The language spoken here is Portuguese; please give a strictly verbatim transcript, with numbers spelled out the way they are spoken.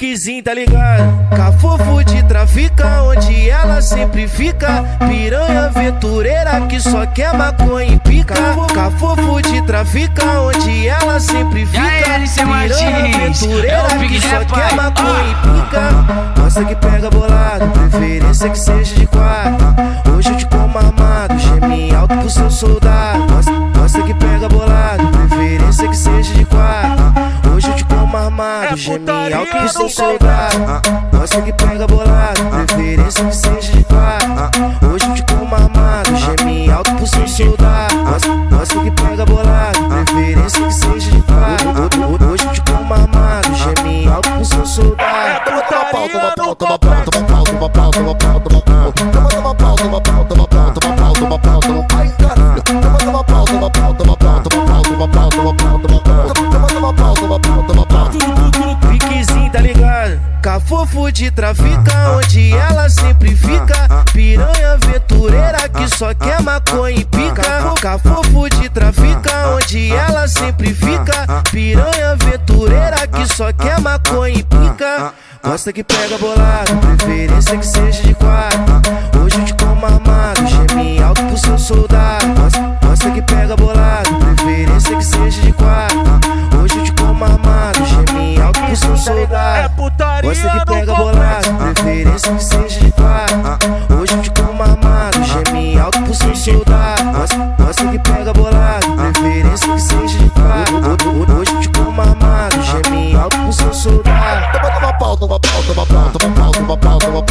piquezinho, tá ligado? Cafofo de trafica, onde ela sempre fica. Piranha aventureira que só quer maconha e pica. Cafofo de trafica, onde ela sempre fica. Piranha aventureira que só quer maconha e pica. Nossa que pega bolado, preferência que seja de quatro. Hoje eu te como armado, geme alto pro seu soldado. Nossa que pega bolado, preferência que seja de quatro. Hoje eu te como armado, geme alto pro seu soldado. Nossa que pega bolado, preferência que seja de quatro. Hoje eu te como armado, geme alto pro seu soldado. Nossa que pega bolado, preferência que seja de quatro. Hoje eu te como armado, geme alto pro seu soldado. Toma pau, toma pau, toma pau, toma pau, toma pau, toma pau, toma pau, toma pau, toma pau, toma pau, toma pau, toma pau, toma pau. Piquezinho, tá ligado? Cafofo de trafica, onde ela sempre fica. Piranha aventureira que só quer maconha e pica. Cafofo de trafica, onde ela sempre fica. Piranha aventureira que só quer maconha e pica. Gosta que pega bolado, preferência que seja de quatro. Hoje eu te como armado, geme alto pro seu soldado. Gosta que pega bolado, preferência que seja de quatro. Hoje eu te como armado, geme alto pro seu soldado. Gosta que pega bolado, preferência que seja de quatro. Hoje eu te como armado, geme alto pro seu soldado. Gosta que pega bolado, preferência que seja de quatro. Hoje eu te como armado, geme alto pro seu soldado. Toma, toma pau, toma pau, toma pau, toma pau, toma pau, toma pau, toma